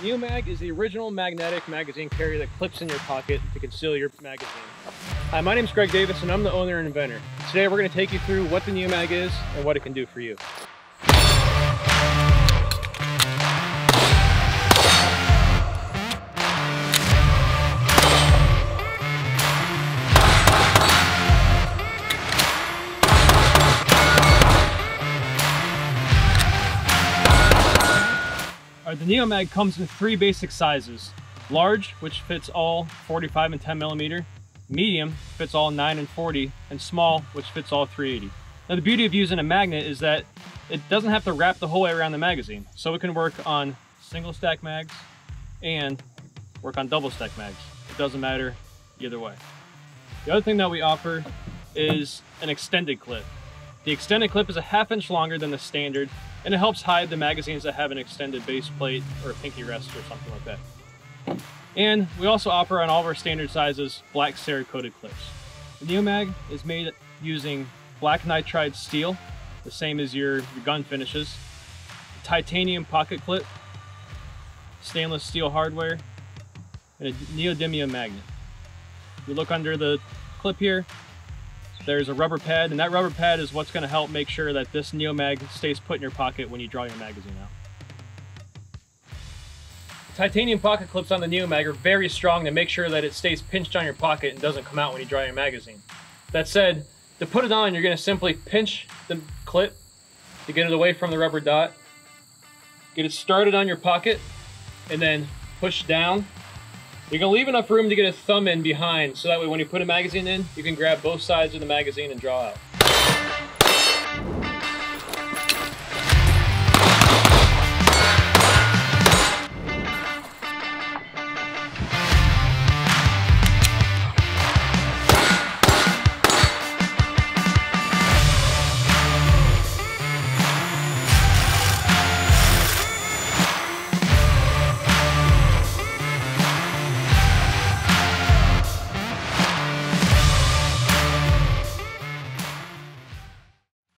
The NeoMag is the original magnetic magazine carrier that clips in your pocket to conceal your magazine. Hi, my name is Greg Davis and I'm the owner and inventor. Today we're going to take you through what the NeoMag is and what it can do for you. The NeoMag comes in three basic sizes: large, which fits all 45 and 10 millimeter, medium fits all 9 and 40, and small, which fits all 380. Now the beauty of using a magnet is that it doesn't have to wrap the whole way around the magazine, so it can work on single stack mags and work on double stack mags. It doesn't matter either way. The other thing that we offer is an extended clip. The extended clip is a half-inch longer than the standard, and it helps hide the magazines that have an extended base plate or a pinky rest or something like that. And we also offer on all of our standard sizes black cerakoted clips. The NeoMag is made using black nitride steel, the same as your gun finishes, titanium pocket clip, stainless steel hardware, and a neodymium magnet. If you look under the clip here, there's a rubber pad, and that rubber pad is what's going to help make sure that this NeoMag stays put in your pocket when you draw your magazine out. Titanium pocket clips on the NeoMag are very strong to make sure that it stays pinched on your pocket and doesn't come out when you draw your magazine. That said, to put it on, you're going to simply pinch the clip to get it away from the rubber dot, get it started on your pocket, and then push down. You're going to leave enough room to get a thumb in behind, so that way when you put a magazine in, you can grab both sides of the magazine and draw out.